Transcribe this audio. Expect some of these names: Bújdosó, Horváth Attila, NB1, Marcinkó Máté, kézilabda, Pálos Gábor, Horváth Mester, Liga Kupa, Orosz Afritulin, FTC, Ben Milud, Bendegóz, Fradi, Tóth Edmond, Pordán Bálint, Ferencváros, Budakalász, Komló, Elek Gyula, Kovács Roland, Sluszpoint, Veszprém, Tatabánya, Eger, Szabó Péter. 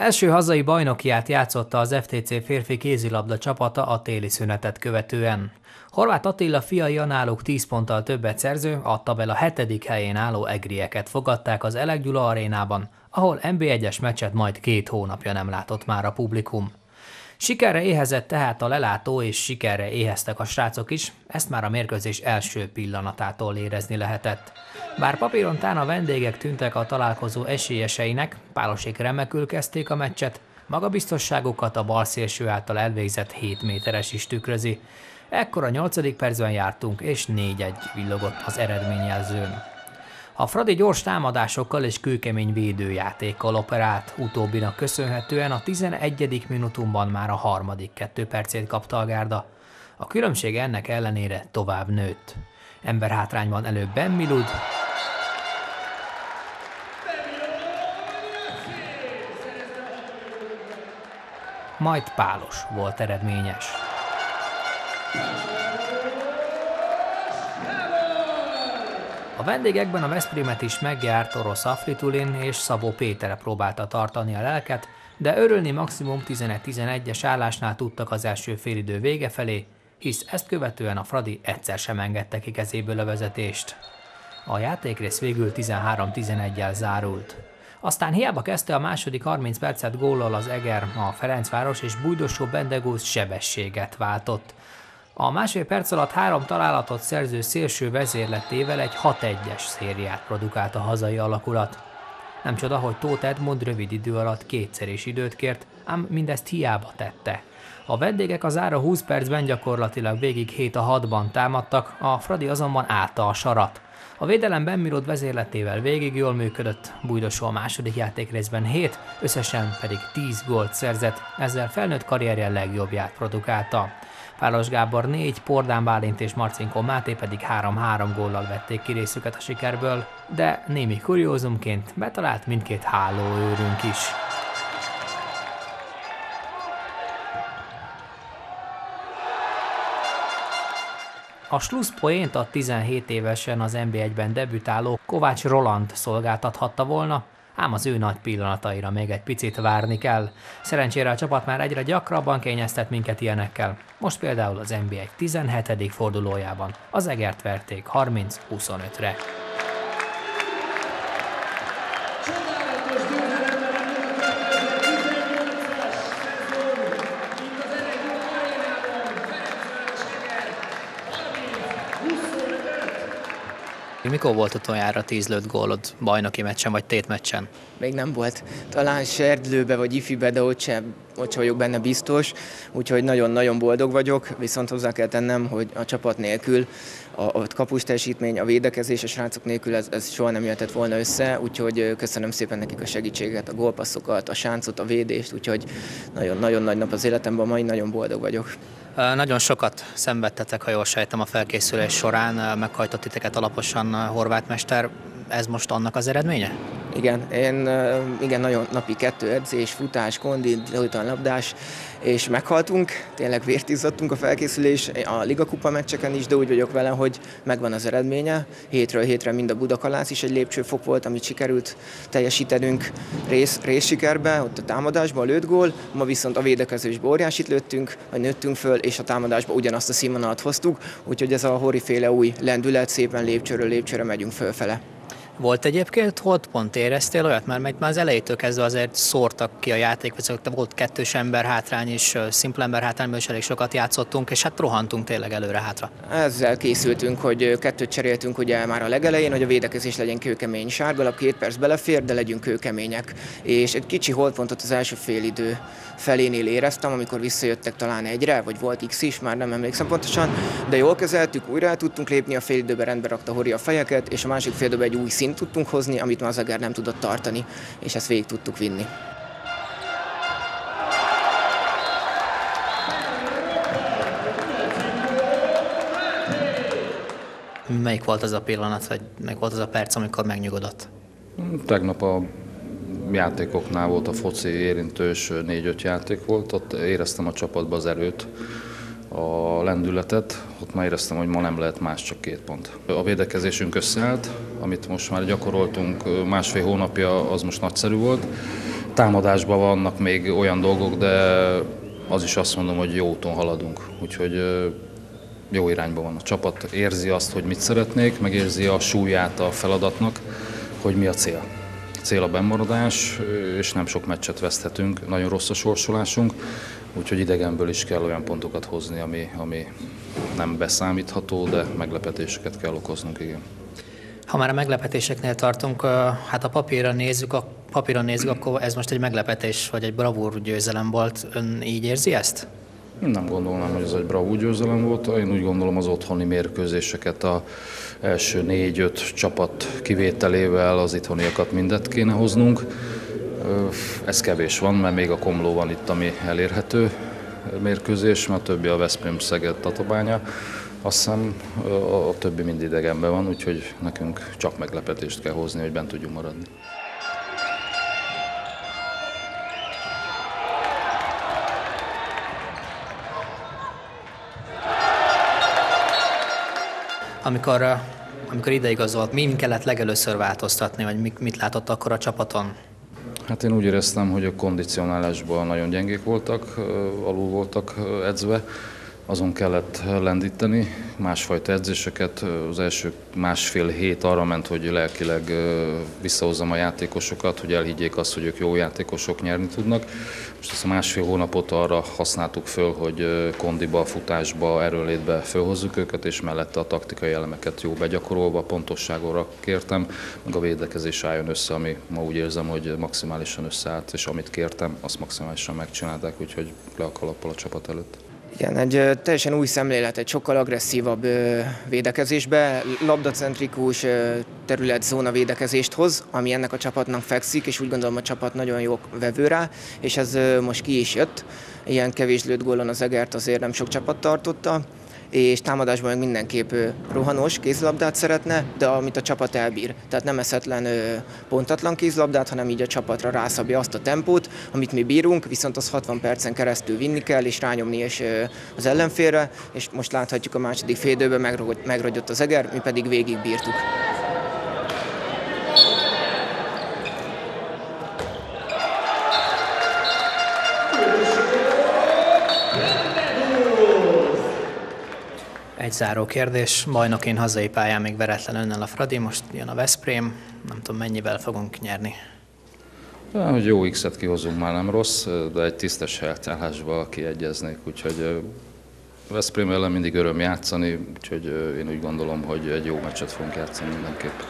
Első hazai bajnokiát játszotta az FTC férfi kézilabda csapata a téli szünetet követően. Horváth Attila fiai a náluk 10 ponttal többet szerző, a tabella 7. helyén álló egrieket fogadták az Elek Gyula arénában, ahol NB1-es meccset majd 2 hónapja nem látott már a publikum. Sikerre éhezett tehát a lelátó, és sikerre éheztek a srácok is, ezt már a mérkőzés első pillanatától érezni lehetett. Bár papíron tán a vendégek tűntek a találkozó esélyeseinek, pálosék remekül kezdték a meccset, magabiztosságukat a bal szélső által elvégzett 7 méteres is tükrözi. Ekkor a 8. percben jártunk, és 4-1 villogott az eredményjelzőn. A Fradi gyors támadásokkal és kőkemény védőjátékkal operált, utóbbinak köszönhetően a 11. minutumban már a harmadik 2 percét kapta a gárda. A különbség ennek ellenére tovább nőtt. Emberhátrányban előbb Ben Milud, majd Pálos volt eredményes. A vendégekben a Veszprémet is megjárt Orosz Afritulin és Szabó Péter próbálta tartani a lelket, de örülni maximum 11-11-es állásnál tudtak az első félidő vége felé, hisz ezt követően a Fradi egyszer sem engedte ki kezéből a vezetést. A játékrész végül 13-11-jel zárult. Aztán hiába kezdte a második 30 percet góllal az Eger, a Ferencváros és Bújdosó Bendegóz sebességet váltott. A másfél perc alatt 3 találatot szerző szélső vezérletével egy 6-1-es szériát produkált a hazai alakulat. Nem csoda, hogy Tóth Edmond rövid idő alatt 2-szer is időt kért, ám mindezt hiába tette. A vendégek az ára 20 percben gyakorlatilag végig 7-6-ban támadtak, a Fradi azonban állta a sarat. A védelem Ben Milud vezérletével végig jól működött, Bújdosó a második játékrészben 7, összesen pedig 10 gólt szerzett, ezzel felnőtt karrierje legjobbját produkálta. Pálos Gábor 4, Pordán Bálint és Marcinkó Máté pedig 3-3 góllal vették ki részüket a sikerből, de némi kuriózumként betalált mindkét hálóőrünk is. A Sluszpoint a 17 évesen az NB1-ben debütáló Kovács Roland szolgáltathatta volna, ám az ő nagy pillanataira még egy picit várni kell. Szerencsére a csapat már egyre gyakrabban kényeztet minket ilyenekkel. Most például az NB1 17. fordulójában az Egert verték 30-25-re. Mikor volt utoljára 10 lőtt gólod bajnoki meccsen vagy tétmeccsen? Még nem volt. Talán Serdlőbe vagy Ifibe, de ott sem vagyok benne biztos, úgyhogy nagyon-nagyon boldog vagyok, viszont hozzá kell tennem, hogy a csapat nélkül, a kapus teljesítmény, a védekezés, a srácok nélkül ez soha nem jöhetett volna össze, úgyhogy köszönöm szépen nekik a segítséget, a gólpasszokat, a sáncot, a védést, úgyhogy nagyon-nagyon nagy nap az életemben, mai nagyon boldog vagyok. Nagyon sokat szenvedtetek, ha jól sejtem, a felkészülés során, meghajtott titeket alaposan Horváth Mester, ez most annak az eredménye? Igen, nagyon napi 2 edzés, futás, kondi, után labdás, és meghaltunk, tényleg vért izzadtunk a felkészülés, a Liga Kupa meccseken is, de úgy vagyok vele, hogy megvan az eredménye. Hétről hétre mind a Budakalász is egy lépcsőfok volt, amit sikerült teljesítenünk részsikerbe, ott a támadásban lőtt gól, ma viszont a védekezésbe óriásit lőttünk, vagy nőttünk föl, és a támadásban ugyanazt a színvonalat hoztuk, úgyhogy ez a horriféle új lendület, szépen lépcsőről lépcsőre megyünk fölfele. Volt egyébként, hogy pont éreztél olyat, mert már az elejétől kezdve azért szórtak ki a játékvezetők, volt 2-s emberhátrány is, szimpla emberhátrányban is elég sokat játszottunk, és hát rohantunk tényleg előre-hátra. Ezzel készültünk, hogy 2-t cseréltünk ugye már a legelején, hogy a védekezés legyen kőkemény. Sárgalap 2 perc belefér, de legyünk kőkemények. És egy kicsi holtpontot az első félidő felénél éreztem, amikor visszajöttek talán 1-re, vagy volt X is, már nem emlékszem pontosan, de jól kezeltük, újra el tudtunk lépni, a félidőben rendbe rakta Hori a fejeket, és a másik félidőben egy új szint tudtunk hozni, amit már az Eger nem tudott tartani, és ezt végig tudtuk vinni. Melyik volt az a pillanat, vagy meg volt az a perc, amikor megnyugodott? Tegnap a játékoknál volt a foci érintős, 4-5 játék volt, ott éreztem a csapatba az erőt, a lendületet, ott már éreztem, hogy ma nem lehet más, csak 2 pont. A védekezésünk összeállt, amit most már gyakoroltunk másfél hónapja, az most nagyszerű volt, Támadásban vannak még olyan dolgok, de az is azt mondom, hogy jó úton haladunk. Úgyhogy jó irányba van a csapat, érzi azt, hogy mit szeretnék, meg érzi a súlyát a feladatnak, hogy mi a cél. A cél a bennmaradás, és nem sok meccset veszthetünk, nagyon rossz a sorsolásunk, úgyhogy idegenből is kell olyan pontokat hozni, ami nem beszámítható, de meglepetéseket kell okoznunk, igen. Ha már a meglepetéseknél tartunk, hát a papíron nézzük, akkor ez most egy meglepetés, vagy egy bravúr győzelem volt. Ön így érzi ezt? Nem gondolnám, hogy ez egy bravúr győzelem volt. Én úgy gondolom, az otthoni mérkőzéseket az első 4-5 csapat kivételével az itthoniakat mindet kéne hoznunk. Ez kevés van, mert még a Komló van itt, ami elérhető mérkőzés, mert a többi a Veszprém, Szeged, Tatabánya. Azt hiszem a többi mind idegenben van, úgyhogy nekünk csak meglepetést kell hozni, hogy bent tudjunk maradni. Amikor ideigazolt, min kellett legelőször változtatni, vagy mit látott akkor a csapaton? Hát én úgy éreztem, hogy a kondicionálásban nagyon gyengék voltak, alul voltak edzve, azon kellett lendíteni, másfajta edzéseket. Az első másfél hét arra ment, hogy lelkileg visszahozzam a játékosokat, hogy elhiggyék azt, hogy ők jó játékosok, nyerni tudnak. Most ezt a másfél hónapot arra használtuk föl, hogy kondiba, futásba, erőlétbe fölhozzuk őket, és mellette a taktikai elemeket jó begyakorolva, pontosságra kértem, meg a védekezés álljon össze, ami ma úgy érzem, hogy maximálisan összeállt, és amit kértem, azt maximálisan megcsinálták, úgyhogy le a kalappal a csapat előtt. Igen, egy teljesen új szemlélet, egy sokkal agresszívabb védekezésbe, labdacentrikus területzóna védekezést hoz, ami ennek a csapatnak fekszik, és úgy gondolom a csapat nagyon jó vevő rá, és ez most ki is jött. Ilyen kevés lőtt gólon az Egert azért nem sok csapat tartotta, és támadásban mindenképp rohanós kézlabdát szeretne, de amit a csapat elbír. Tehát nem eszetlen, pontatlan kézlabdát, hanem így a csapatra rászabja azt a tempót, amit mi bírunk, viszont az 60 percen keresztül vinni kell, és rányomni és az ellenfélre, és most láthatjuk a második félidőben megragyott az Eger, mi pedig végig bírtuk. Egy záró kérdés, bajnokin hazai pályán még veretlen önnel a Fradi, most jön a Veszprém, nem tudom mennyivel fogunk nyerni. Hogy jó X-et kihozunk már nem rossz, de egy tisztes eltállásba kiegyeznék, úgyhogy Veszprém ellen mindig öröm játszani, úgyhogy én úgy gondolom, hogy egy jó meccset fogunk játszani mindenképp.